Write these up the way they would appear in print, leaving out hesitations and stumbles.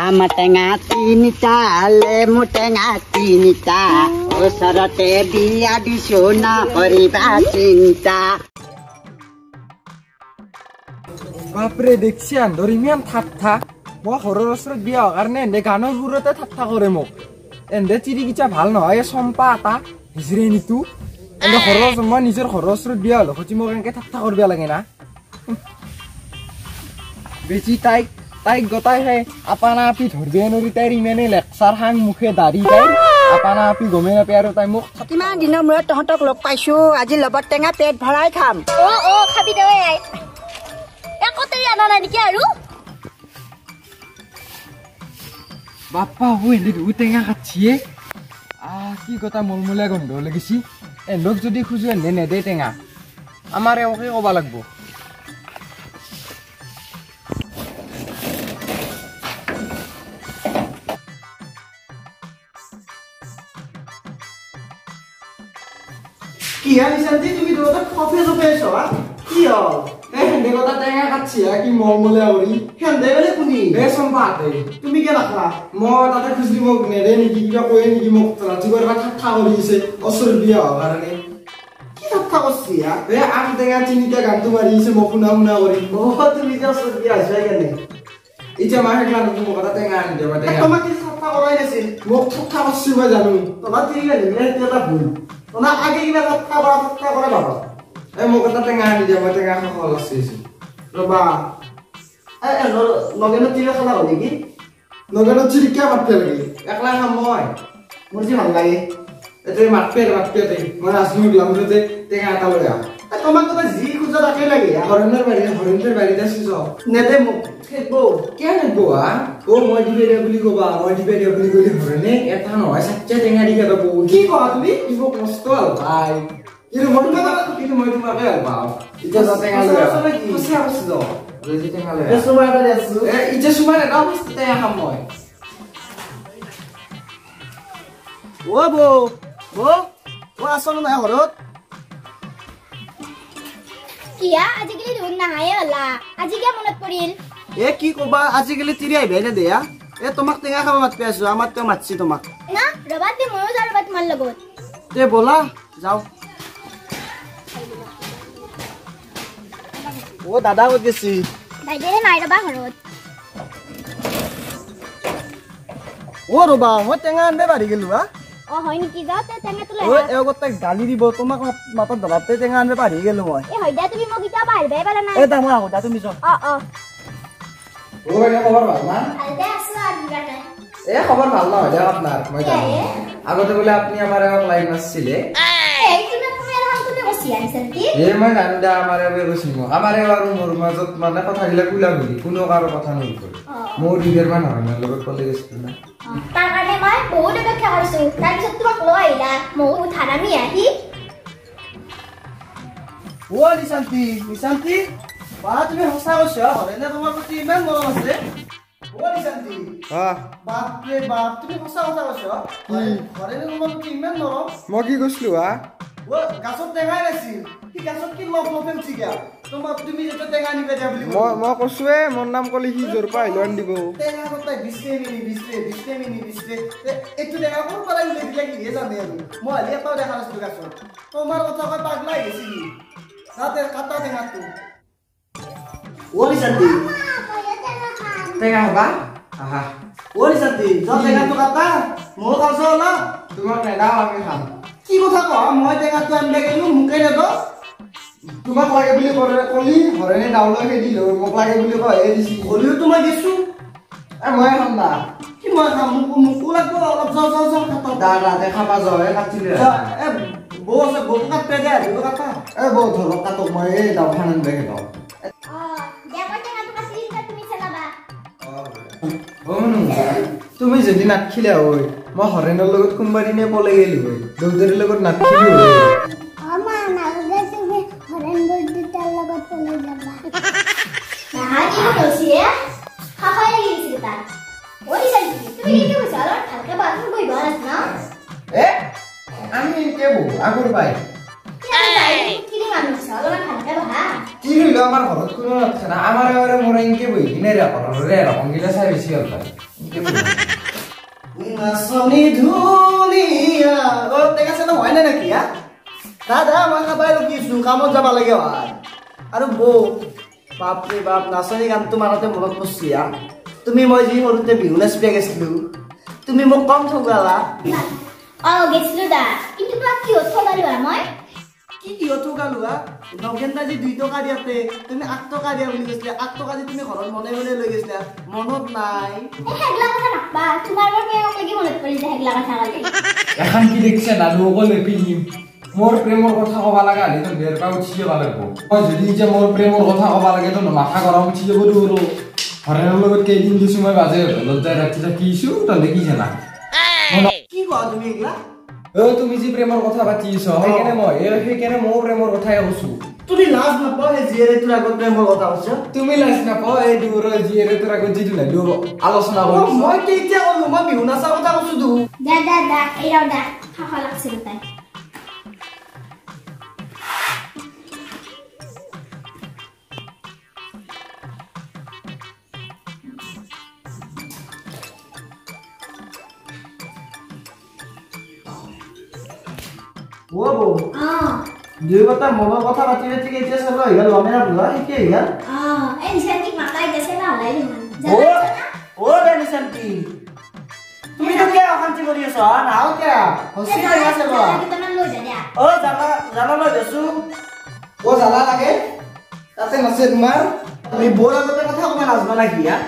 Ama tengati ni ta, lemu tengati ni ta, usarate biya disona peribati ni ta. Prediksian dorimian thaptha, wah horor seret biya, karena negano surate thaptha koremo. Ende ciri kita bal no, ayah sompata, hizren itu, ende horor semua hizren horor seret biya loh, kucing mau kengke thaptha kor biya lagi na. Beci tai. Taik gotai hai, apana api dhorbeno ritari mene leksar hang mukhe dari tai, apana api gomena piaro tai muk. Kiman dina murat tohontok lok paisu, aji lebat tenga pet bharai kham. Oh, khabi dewe hai. Ya kote ya nana niki aru? Bapa hui ndik utengah kacie. Ah, ki gota mulmula gondo lagi si. Endok jodi khusuan nene de tenga. Amare oke obalak bo. Iya, di sana itu kita dapat kopi atau peso, ah? Iya. Di kota tengah kecil, kita mau mulai hari. Yang dari mana punya? Dari sempat deh. Kamu kira apa? Mau tata khusus mau nere niki kita kau niki mau terus juga dapat tahu di sini. Osur dia, karena kita tahu sih ya. Dari aku tengah sini dia gantung hari ini mau puna hari. Oh, tuh dia osur dia, saya kan. Ija mana kelar itu mau kota tengah ini, kota tengah. Tomat kita tahu orang ini sih. Mau tahu sih baca nih. Tomat ini kan dia tahu. Nah, akhirnya kita kata apa? Mau kata tengah di Jawa Tengah kekolos sih. Coba, nogeno ciri apa lagi? Nogeno ciri apa lagi? Eklah hamoy, mesti lagi. Itu mati deh. Mana asli bilang itu tengah tahu ya? Kamu tuh sih khusus akhir lagi ya? Foreigner beri dah sih so. Nanti mau, bo, kian bo ah? Bo mau di beri beli goba, mau di beri beli foreigner. Eta no, saja tengah di kata bo. Kiko aku ni, ibu kostal. Ay, ini mau di mana apa? Ija tengah lagi. Khusus apa sih so? Jadi tengah lagi. Ija sumber ada apa sih tengah kamu? Wah bo, wah asal mana horor? Iya, aja kali dulu nah ya Allah, aja kaya monat peril. Kiko ba, aja kali tiri aja benda deh ya. Tomak tengah kamu mat pesu, amat kamu mat si tomak. Nah, rabat di mono rabat mal lagot. Dia bola, jauh. Oh, dada buat kesi. Dada ini naik rabat harus. Oh, rabat, mau tengah anda bari gelu ah? Oh, ini kita tengah tulen. Oh, aku tak gali di bawah tomak mata dalam tengah anda bari gelu mau. Dia tuh mau kita balik, bagaimana nak? Dah mau, dah tuh misal. Oh. Kau banyak kabar mana? Ada asal juga kan? Kabar mana? Ada apa nak? Macam mana? Aku tu boleh apni amara offline masih le. Itu nak kau yang aku tu masih ada sendiri. Mana anda amara berusin mau? Amara baru murmur tu mana kata hilang hilang ni? Kuno karo kata ni ikut. Mau di mana? Mana lepas polis mana? Tangannya mana? Mau dekat kau tu. Tadi tu mak loy lah. Mau utara ni ya? Wah, Nisanti, barat ini hafal usia, orang ini rumah putih memang malam sih. Wah, Nisanti, bap ini hafal usia, orang ini rumah putih memang malam. Mau gigi goslu ah? Wah, kasut tengah nasi, ini kasut kini mau problem sih ya. Toma putih itu tengah ni berapa beli? Mau koswe, mau enam kali hijau rupiah, luan di bawah. Tengah kau tak bisle. Itu tengah kau pernah beli lagi dia sambil. Mau lihat tahu dah harus juga kasut. Toma kau tak pernah lagi sih. Sate kata tengah tu. Woi Santi. Tengah apa? Aha. Woi Santi. So tengah tu kata. Mau kau soalnya? Cuma kena dalam kan. Kiko tak kau. Mau tengah tu ambil ke lu mungkin ada. Cuma kau lagi beli koran ni download ke di lu. Mau lagi beli kau di sini. Koli tu cuma jesu. Mau yang mana? Cuma kamu mukulah kau lap soal kata. Dah tengah apa soal? Kacau dia. Bos, bukan pelajar, itu kata. Bos, orang kata main dalam panen begitu. Oh, dia macam aku kasih lihat tu misalnya apa? Tu misalnya di nak kila, oi. Mah hari ni lagu tu kembali ni boleh gelu, oi. Dua hari lagu nak kila, oi. Ama, nak udah sih hari ni boleh jual lagu punya jawab. Nah, ini tu siapa? Kakak yang ini kita. Oi, jadi tu begini misalnya, kalau baru boleh balas, na? Aku udah baik. Ini Kiki yoto kalua, nogenda di duito kadiate, tumi akto kadia wiligislia, akto kadia tumi koron monai monai logislia, monot nai. Hegla kan apa? Cuma orang yang lagi monot polisi hegla kan salah lagi. Ya kan kilik sena logo lepi, mor premor kota kobala kali, itu biar kau cie balako. Kau jadi aja mor premor kota kobala gitu, nama kau orang cie bodoh. Hari lalu buat kayak gini semua baca, lalu dari kita kisu, tadi kisah nak. Kiki kau tumi hegla? Tumi ji premor kotha bati so kene mo premor kotha hosu tumi last na pa jere tura ko premor kotha hosu tumi last na pa e duro jere tura ko jidu na duro alosna hosu mo ke ke o ma bi una sa kotha hosu du da e ra da ha khala setai Wow, dia kata mau kata batin itu kayak jasa loh, ya luar merah luar itu ya. Disenting makai jasa lah lain mana? Dan disenting. Tapi itu kayak orang cibor dia soal, nah oke ya. Hosting jasa loh. Kita nang loh jadi. Jalan loh jasu. Jalan lagi. Tapi masih mar. Tapi bola tapi kata aku malas lagi ya.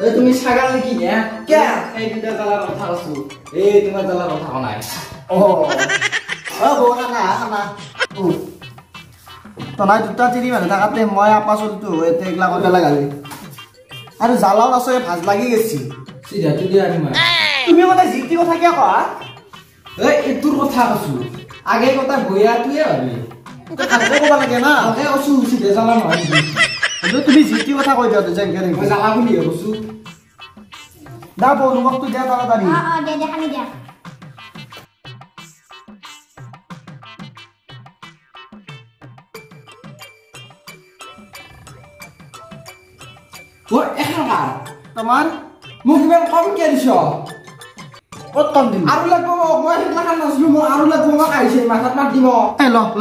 Tumi sekarang lagi ya. Kya? Ini dia jalan kata jasu. Cuma jalan kata orang. Oh, bukan apa? Tanah juta ciri mana? Tapi mau apa soal itu? Itu iklan kota lagi. Aduh, jalan langsung ya pas lagi sih. Si jatuh dia gimana? Tumi kota zikti kota kaya kok? Itu kota asu. Agai kota goya tuh ya. Kagak kok lagi na? Agai asu si dia jalan lagi. Aduh, tumi zikti kota kau jatuh jangan kering. Jalan aku dia asu. Dah bawa waktu dia tahu tadi. Dia kami dia. Teman, mungkin kamu kaya disho. Aru lagu mau hilangkan naslumu, aru lagu mau kaya sih, masak mati mau. Loh.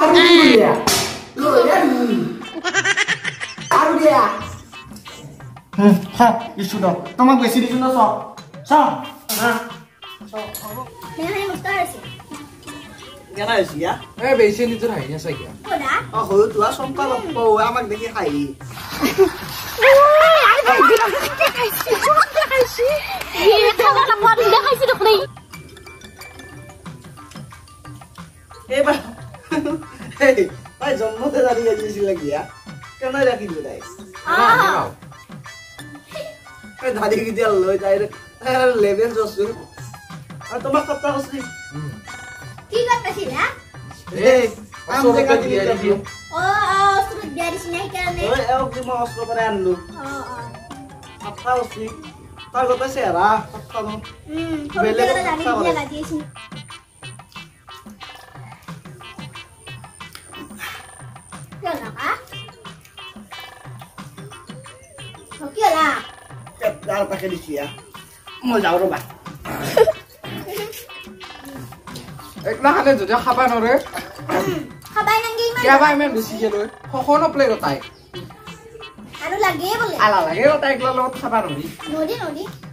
Aru dia, aru dia. Isu dong. Teman gue sih disuruh sok. Ini mustahil sih. Gana sih ya? Biasanya itu hanya saya. Aku tuh langsung kalau mau amat dengan kai. Dari sini kan nih. Aku mau osperen lu. Apa sih? Tahu kata serah, tahu. Beli tahu dia lagi sih. Kenapa? Oke lah. Kita pakai di sini ya. Mau jauh rumah. Eklah ada juga kabar nore. Ya bang, main besi aja loh. Kono play lo tay. Aduh lagi boleh. Alah lagi lo tay kalau lo sabar nudi. Nudi.